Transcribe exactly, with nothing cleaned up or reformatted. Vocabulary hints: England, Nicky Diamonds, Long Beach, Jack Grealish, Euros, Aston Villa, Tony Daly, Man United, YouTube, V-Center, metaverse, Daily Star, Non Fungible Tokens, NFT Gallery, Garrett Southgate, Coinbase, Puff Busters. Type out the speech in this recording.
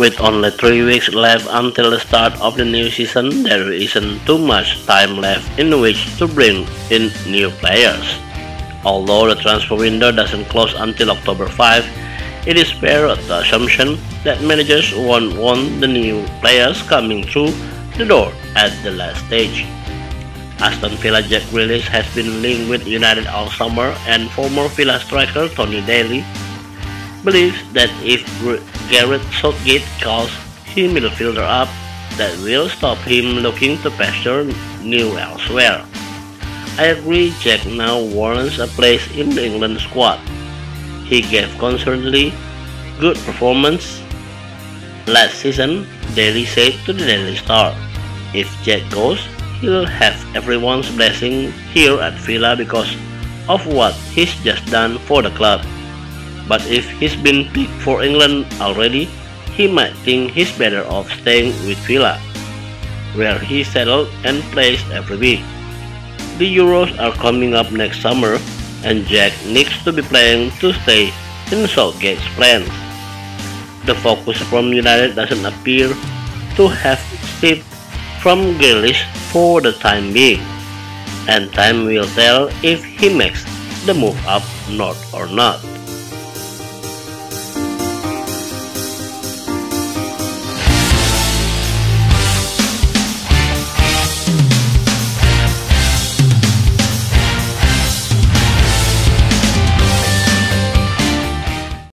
With only three weeks left until the start of the new season, there isn't too much time left in which to bring in new players. Although the transfer window doesn't close until October fifth, it is fair the assumption that managers won't want the new players coming through the door at the last stage. Aston Villa Jack Grealish has been linked with United all summer, and former Villa striker Tony Daly believes that if Garrett Southgate calls his midfielder up, that will stop him looking to pasture new elsewhere. I agree, Jack now warrants a place in the England squad. He gave constantly good performance last season, Daly said to the Daily Star. If Jack goes, he'll have everyone's blessing here at Villa because of what he's just done for the club. But if he's been picked for England already, he might think he's better off staying with Villa, where he settled and plays every week. The Euros are coming up next summer, and Jack needs to be playing to stay in Southgate's plans. The focus from United doesn't appear to have shifted from Grealish for the time being, and time will tell if he makes the move up north or not.